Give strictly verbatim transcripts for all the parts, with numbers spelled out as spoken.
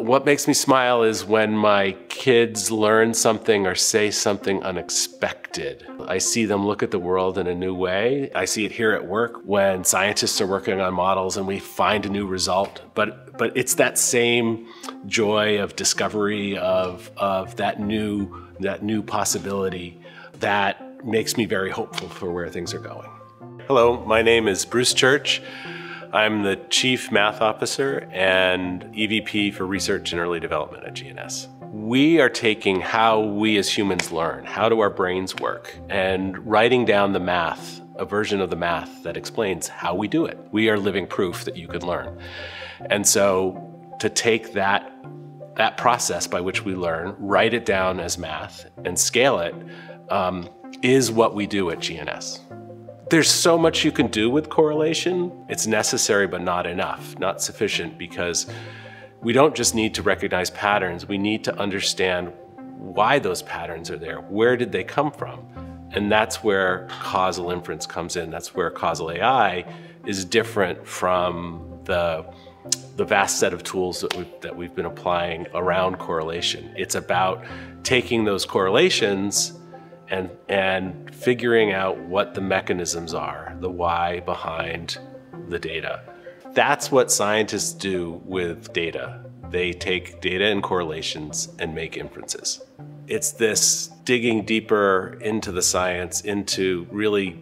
what makes me smile is when my kids learn something or say something unexpected. I see them look at the world in a new way. I see it here at work when scientists are working on models and we find a new result. But, but it's that same joy of discovery, of, of that new, that new possibility that makes me very hopeful for where things are going. Hello, my name is Bruce Church. I'm the Chief Math Officer and E V P for Research and Early Development at G N S. We are taking how we as humans learn, how do our brains work, and writing down the math, a version of the math that explains how we do it. We are living proof that you can learn. And so to take that, that process by which we learn, write it down as math, and scale it, um, is what we do at G N S. There's so much you can do with correlation. It's necessary, but not enough, not sufficient, because we don't just need to recognize patterns. We need to understand why those patterns are there. Where did they come from? And that's where causal inference comes in. That's where causal A I is different from the, the vast set of tools that we've, that we've been applying around correlation. It's about taking those correlations and, and figuring out what the mechanisms are, the why behind the data. That's what scientists do with data. They take data and correlations and make inferences. It's this digging deeper into the science, into really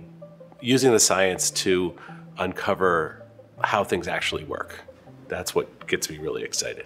using the science to uncover how things actually work. That's what gets me really excited.